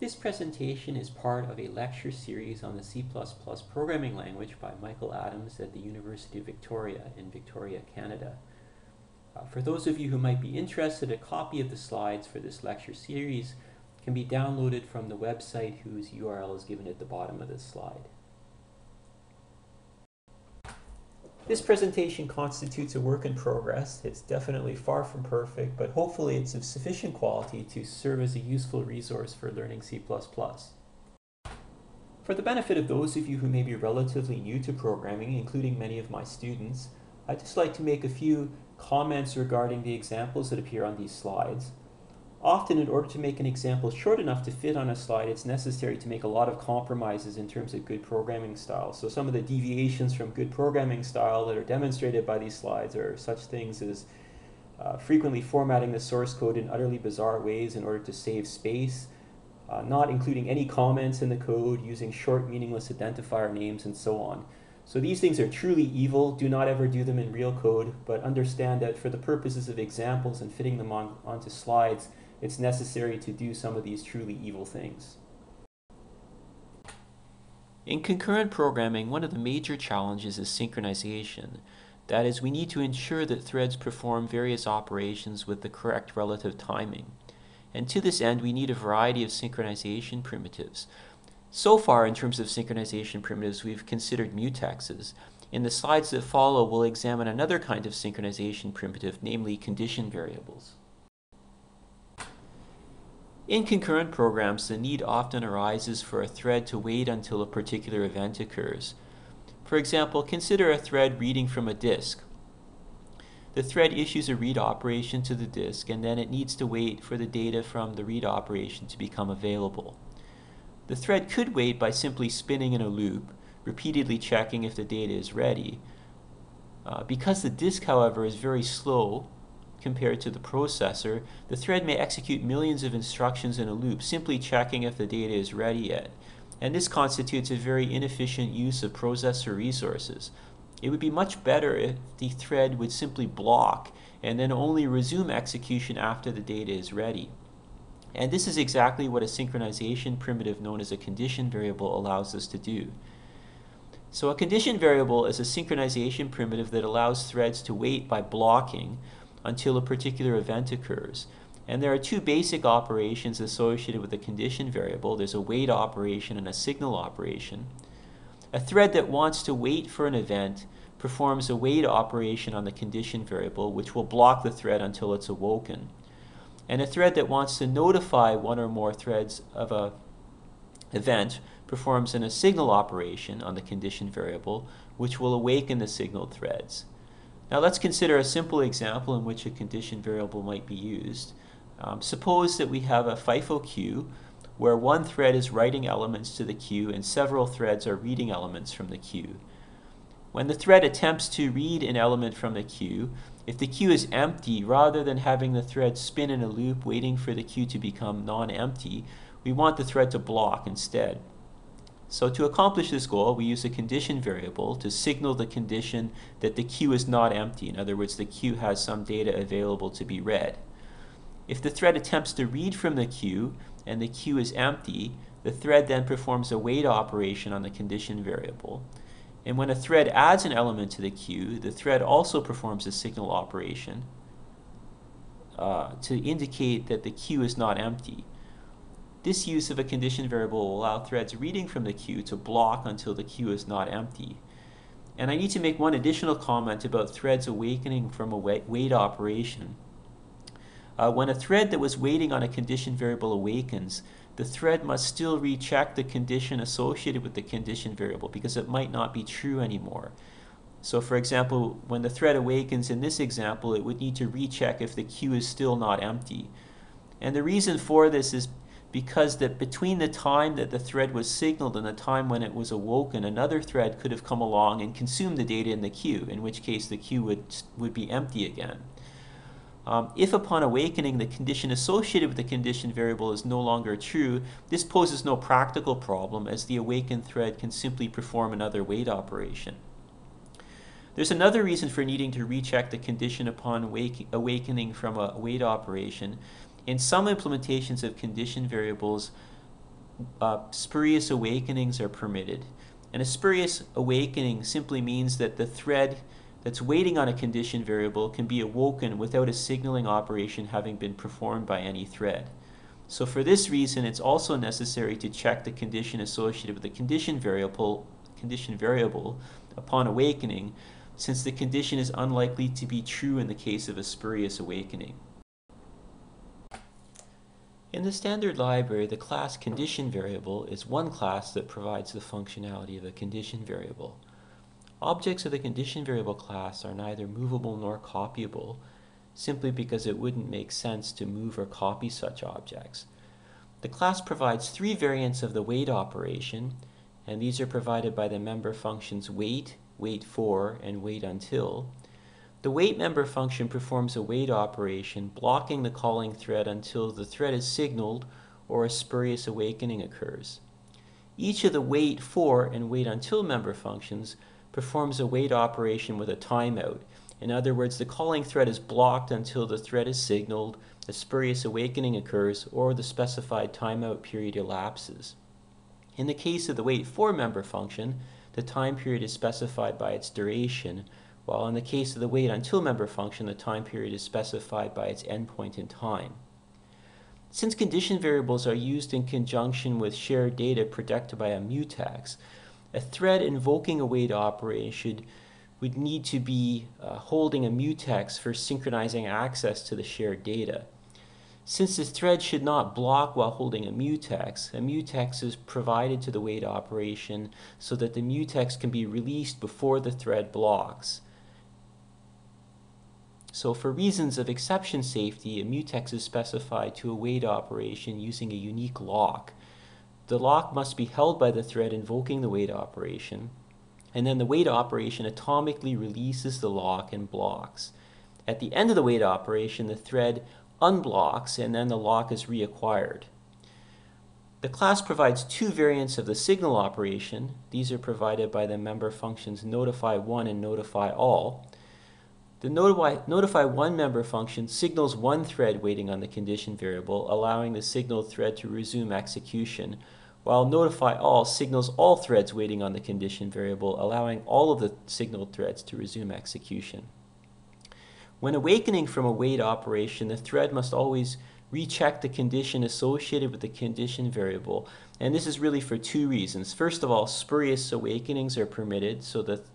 This presentation is part of a lecture series on the C++ programming language by Michael Adams at the University of Victoria in Victoria, Canada. For those of you who might be interested, a copy of the slides for this lecture series can be downloaded from the website whose URL is given at the bottom of this slide. This presentation constitutes a work in progress. It's definitely far from perfect, but hopefully it's of sufficient quality to serve as a useful resource for learning C++. For the benefit of those of you who may be relatively new to programming, including many of my students, I'd just like to make a few comments regarding the examples that appear on these slides. Often, in order to make an example short enough to fit on a slide, it's necessary to make a lot of compromises in terms of good programming style. So some of the deviations from good programming style that are demonstrated by these slides are such things as frequently formatting the source code in utterly bizarre ways in order to save space, not including any comments in the code, using short meaningless identifier names, and so on. So these things are truly evil. Do not ever do them in real code, but understand that for the purposes of examples and fitting them onto slides, it's necessary to do some of these truly evil things. In concurrent programming, one of the major challenges is synchronization. That is, we need to ensure that threads perform various operations with the correct relative timing. And to this end, we need a variety of synchronization primitives. So far, in terms of synchronization primitives, we've considered mutexes. In the slides that follow, we'll examine another kind of synchronization primitive, namely condition variables. In concurrent programs, the need often arises for a thread to wait until a particular event occurs. For example, consider a thread reading from a disk. The thread issues a read operation to the disk, and then it needs to wait for the data from the read operation to become available. The thread could wait by simply spinning in a loop, repeatedly checking if the data is ready. Because the disk, however, is very slow compared to the processor, the thread may execute millions of instructions in a loop, simply checking if the data is ready yet. And this constitutes a very inefficient use of processor resources. It would be much better if the thread would simply block and then only resume execution after the data is ready. And this is exactly what a synchronization primitive known as a condition variable allows us to do. So a condition variable is a synchronization primitive that allows threads to wait by blocking until a particular event occurs. And there are two basic operations associated with a condition variable. There's a wait operation and a signal operation. A thread that wants to wait for an event performs a wait operation on the condition variable, which will block the thread until it's awoken. And a thread that wants to notify one or more threads of an event performs a signal operation on the condition variable, which will awaken the signaled threads. Now let's consider a simple example in which a condition variable might be used. Suppose that we have a FIFO queue where one thread is writing elements to the queue and several threads are reading elements from the queue. When the thread attempts to read an element from the queue, if the queue is empty, rather than having the thread spin in a loop waiting for the queue to become non-empty, we want the thread to block instead. So to accomplish this goal, we use a condition variable to signal the condition that the queue is not empty. In other words, the queue has some data available to be read. If the thread attempts to read from the queue and the queue is empty, the thread then performs a wait operation on the condition variable. And when a thread adds an element to the queue, the thread also performs a signal operation to indicate that the queue is not empty. This use of a condition variable will allow threads reading from the queue to block until the queue is not empty. And I need to make one additional comment about threads awakening from a wait operation. When a thread that was waiting on a condition variable awakens, the thread must still recheck the condition associated with the condition variable because it might not be true anymore. So for example, when the thread awakens in this example, it would need to recheck if the queue is still not empty. And the reason for this is because that between the time that the thread was signaled and the time when it was awoken, another thread could have come along and consumed the data in the queue, in which case the queue would be empty again. If upon awakening the condition associated with the condition variable is no longer true, this poses no practical problem as the awakened thread can simply perform another wait operation. There's another reason for needing to recheck the condition upon awakening from a wait operation. In some implementations of condition variables, spurious awakenings are permitted. And a spurious awakening simply means that the thread that's waiting on a condition variable can be awoken without a signaling operation having been performed by any thread. So for this reason, it's also necessary to check the condition associated with the condition variable upon awakening, since the condition is unlikely to be true in the case of a spurious awakening. In the standard library, the class condition variable is one class that provides the functionality of a condition variable. Objects of the condition variable class are neither movable nor copyable, simply because it wouldn't make sense to move or copy such objects. The class provides three variants of the wait operation, and these are provided by the member functions wait, wait_for, and wait_until. The wait member function performs a wait operation, blocking the calling thread until the thread is signaled or a spurious awakening occurs. Each of the wait for and wait until member functions performs a wait operation with a timeout. In other words, the calling thread is blocked until the thread is signaled, a spurious awakening occurs, or the specified timeout period elapses. In the case of the wait for member function, the time period is specified by its duration, while in the case of the wait until member function, the time period is specified by its endpoint in time. Since condition variables are used in conjunction with shared data protected by a mutex, a thread invoking a wait operation would need to be holding a mutex for synchronizing access to the shared data. Since the thread should not block while holding a mutex is provided to the wait operation so that the mutex can be released before the thread blocks. So for reasons of exception safety, a mutex is specified to a wait operation using a unique lock. The lock must be held by the thread invoking the wait operation, and then the wait operation atomically releases the lock and blocks. At the end of the wait operation, the thread unblocks and then the lock is reacquired. The class provides two variants of the signal operation. These are provided by the member functions notify_one and notify_all. The notify_one member function signals one thread waiting on the condition variable, allowing the signaled thread to resume execution, while notify_all signals all threads waiting on the condition variable, allowing all of the signaled threads to resume execution. When awakening from a wait operation, the thread must always recheck the condition associated with the condition variable, and this is really for two reasons. First of all, spurious awakenings are permitted, so that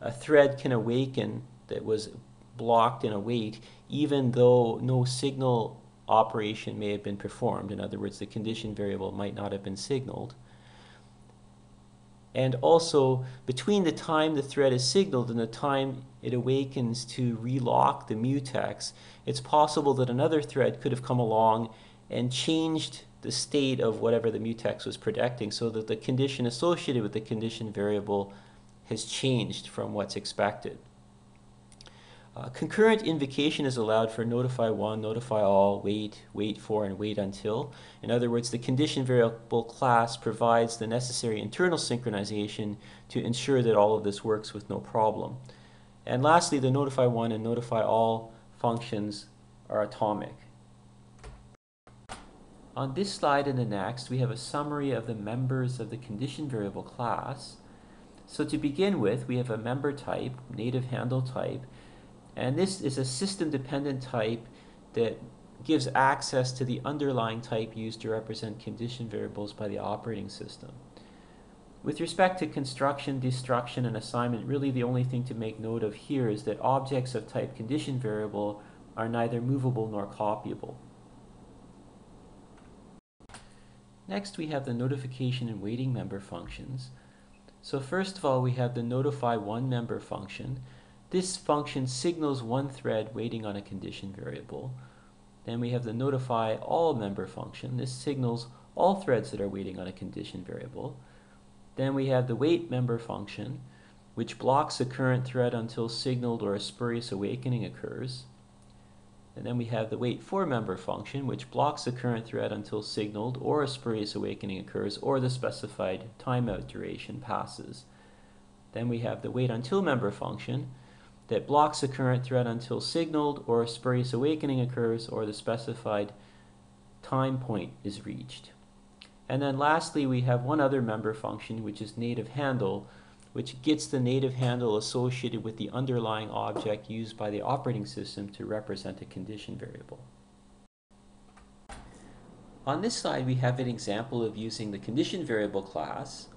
a thread can awaken that was blocked in a wait, even though no signal operation may have been performed. In other words, the condition variable might not have been signaled. And also, between the time the thread is signaled and the time it awakens to relock the mutex, it's possible that another thread could have come along and changed the state of whatever the mutex was protecting, so that the condition associated with the condition variable has changed from what's expected. Concurrent invocation is allowed for notify_one, notify_all, wait, wait_for, and wait_until. In other words, the condition variable class provides the necessary internal synchronization to ensure that all of this works with no problem. And lastly, the notify_one and notify_all functions are atomic. On this slide and the next, we have a summary of the members of the condition variable class. So to begin with, we have a member type, native handle type, and this is a system-dependent type that gives access to the underlying type used to represent condition variables by the operating system. With respect to construction, destruction, and assignment, really the only thing to make note of here is that objects of type condition variable are neither movable nor copyable. Next, we have the notification and waiting member functions. So first of all, we have the notify_one member function. This function signals one thread waiting on a condition variable. Then we have the notify_all member function. This signals all threads that are waiting on a condition variable. Then we have the wait member function, which blocks the current thread until signaled or a spurious awakening occurs. And then we have the wait_for member function, which blocks the current thread until signaled or a spurious awakening occurs, or the specified timeout duration passes. Then we have the wait_until member function, that blocks the current thread until signaled or a spurious awakening occurs or the specified time point is reached. And then lastly, we have one other member function, which is native handle, which gets the native handle associated with the underlying object used by the operating system to represent a condition variable. On this slide, we have an example of using the condition variable class.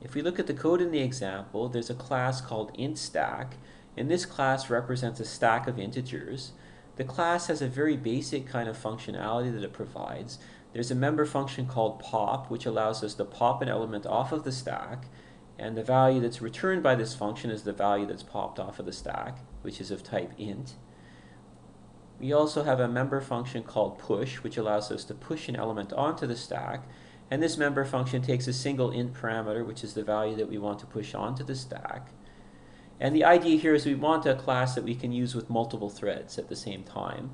If we look at the code in the example, there's a class called IntStack, and this class represents a stack of integers. The class has a very basic kind of functionality that it provides. There's a member function called pop, which allows us to pop an element off of the stack, and the value that's returned by this function is the value that's popped off of the stack, which is of type int. We also have a member function called push, which allows us to push an element onto the stack, and this member function takes a single int parameter, which is the value that we want to push onto the stack. And the idea here is we want a class that we can use with multiple threads at the same time.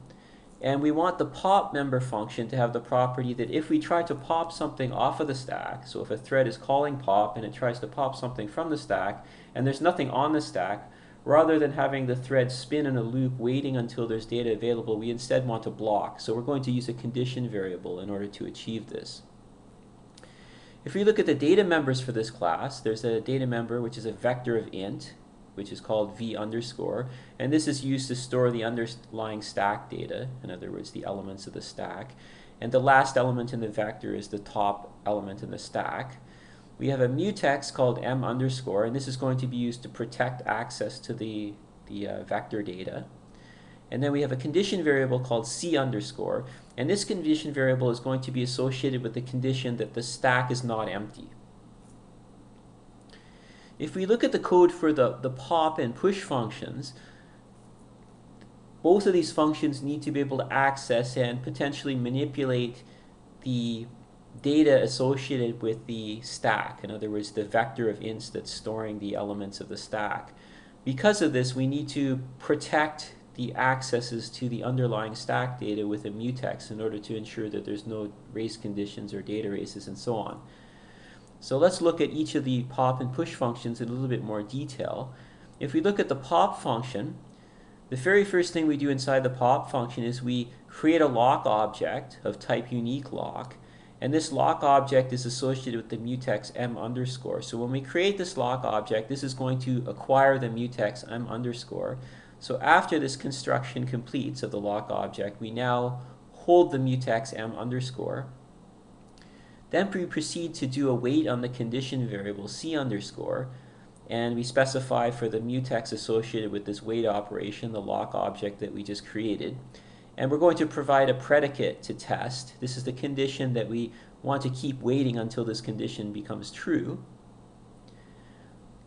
And we want the pop member function to have the property that if we try to pop something off of the stack, so if a thread is calling pop and it tries to pop something from the stack and there's nothing on the stack, rather than having the thread spin in a loop waiting until there's data available, we instead want to block. So we're going to use a condition variable in order to achieve this. If we look at the data members for this class, there's a data member which is a vector of int, which is called v underscore, and this is used to store the underlying stack data, in other words the elements of the stack, and the last element in the vector is the top element in the stack. We have a mutex called m underscore, and this is going to be used to protect access to the vector data. And then we have a condition variable called c underscore, and this condition variable is going to be associated with the condition that the stack is not empty. If we look at the code for the pop and push functions, both of these functions need to be able to access and potentially manipulate the data associated with the stack, in other words the vector of ints that's storing the elements of the stack. Because of this, we need to protect the accesses to the underlying stack data with a mutex in order to ensure that there's no race conditions or data races and so on. So let's look at each of the pop and push functions in a little bit more detail. If we look at the pop function, the very first thing we do inside the pop function is we create a lock object of type unique lock, and this lock object is associated with the mutex m underscore. So when we create this lock object, this is going to acquire the mutex m underscore. So after this construction completes of the lock object, we now hold the mutex m underscore. Then we proceed to do a wait on the condition variable c underscore, and we specify for the mutex associated with this wait operation the lock object that we just created. And we're going to provide a predicate to test. This is the condition that we want to keep waiting until this condition becomes true.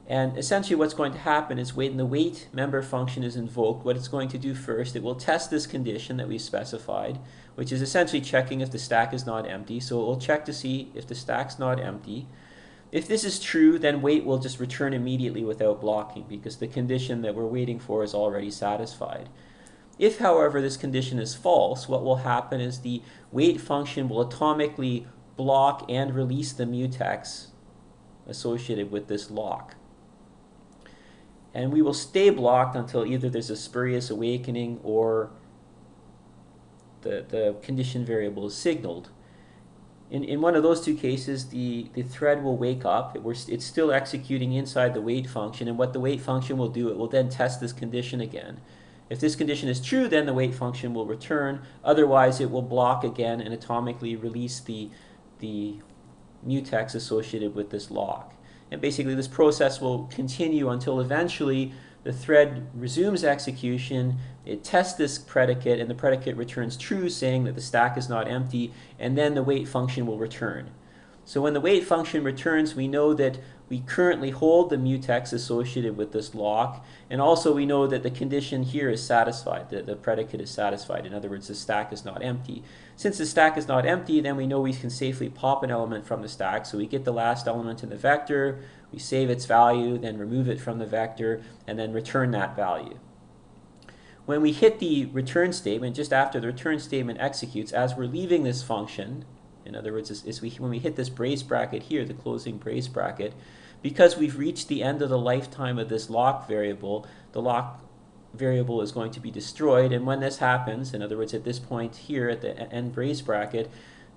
And essentially what's going to happen is when the wait member function is invoked, what it's going to do first, it will test this condition that we've specified, which is essentially checking if the stack is not empty. So it will check to see if the stack's not empty. If this is true, then wait will just return immediately without blocking, because the condition that we're waiting for is already satisfied. If, however, this condition is false, what will happen is the wait function will atomically block and release the mutex associated with this lock. And we will stay blocked until either there's a spurious awakening or the condition variable is signaled. In one of those two cases, the thread will wake up. It's still executing inside the wait function, and what the wait function will do, it will then test this condition again. If this condition is true, then the wait function will return. Otherwise, it will block again and atomically release the mutex associated with this lock. And basically this process will continue until eventually the thread resumes execution, it tests this predicate, and the predicate returns true, saying that the stack is not empty, and then the wait function will return. So when the wait function returns, we know that we currently hold the mutex associated with this lock, and also we know that the condition here is satisfied, that the predicate is satisfied. In other words, the stack is not empty. Since the stack is not empty, then we know we can safely pop an element from the stack. So we get the last element in the vector, we save its value, then remove it from the vector, and then return that value. When we hit the return statement, just after the return statement executes, as we're leaving this function, in other words, when we hit this brace bracket here, the closing brace bracket, because we've reached the end of the lifetime of this lock variable, the lock variable is going to be destroyed. And when this happens, in other words, at this point here at the end brace bracket,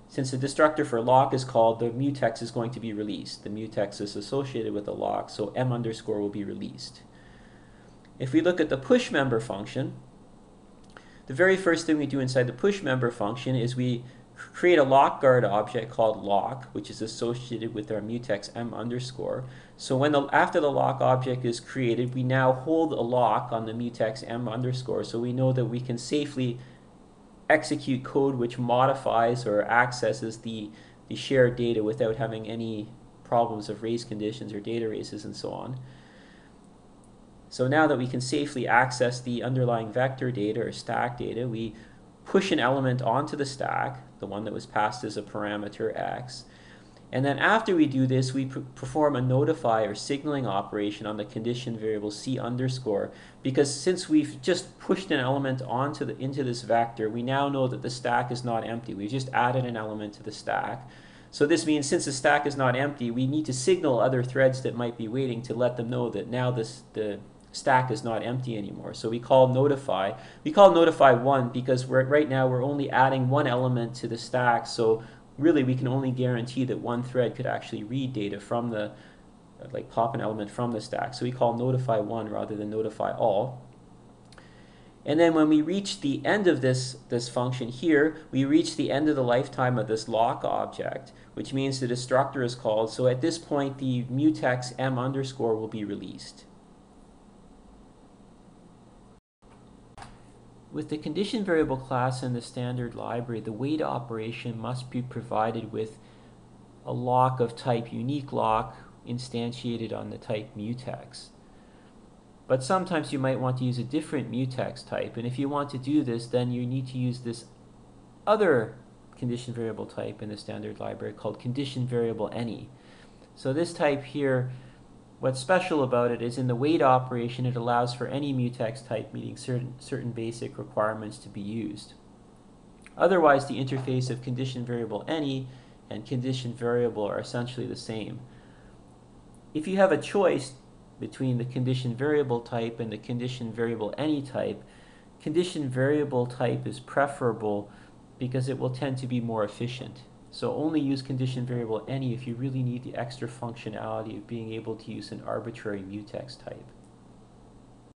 Since the destructor for lock is called, the mutex is going to be released. The mutex is associated with the lock, so m underscore will be released. If we look at the push member function, the very first thing we do inside the push member function is we create a lock guard object called lock, which is associated with our mutex m underscore. So when after the lock object is created, we now hold a lock on the mutex m underscore, so we know that we can safely execute code which modifies or accesses the shared data without having any problems of race conditions or data races and so on. So now that we can safely access the underlying vector data or stack data, we push an element onto the stack, the one that was passed as a parameter x, and then after we do this, we perform a notify or signaling operation on the condition variable c underscore, because since we've just pushed an element onto into this vector, we now know that the stack is not empty. We've just added an element to the stack. So this means since the stack is not empty, we need to signal other threads that might be waiting to let them know that now the stack is not empty anymore. So we call notify. We call notify_one because right now we're only adding one element to the stack, so really we can only guarantee that one thread could actually read data from the, like pop an element from the stack. So we call notify_one rather than notify_all. And then when we reach the end of this function here, we reach the end of the lifetime of this lock object, which means the destructor is called. So at this point, the mutex m underscore will be released. With the condition variable class and the standard library, the wait operation must be provided with a lock of type unique lock instantiated on the type mutex. But sometimes you might want to use a different mutex type, and if you want to do this, then you need to use this other condition variable type in the standard library called condition variable any. So this type here, what's special about it is in the wait operation, it allows for any mutex type meeting certain basic requirements to be used. Otherwise, the interface of condition variable any and condition variable are essentially the same. If you have a choice between the condition variable type and the condition variable any type, condition variable type is preferable because it will tend to be more efficient. So only use condition variable any if you really need the extra functionality of being able to use an arbitrary mutex type.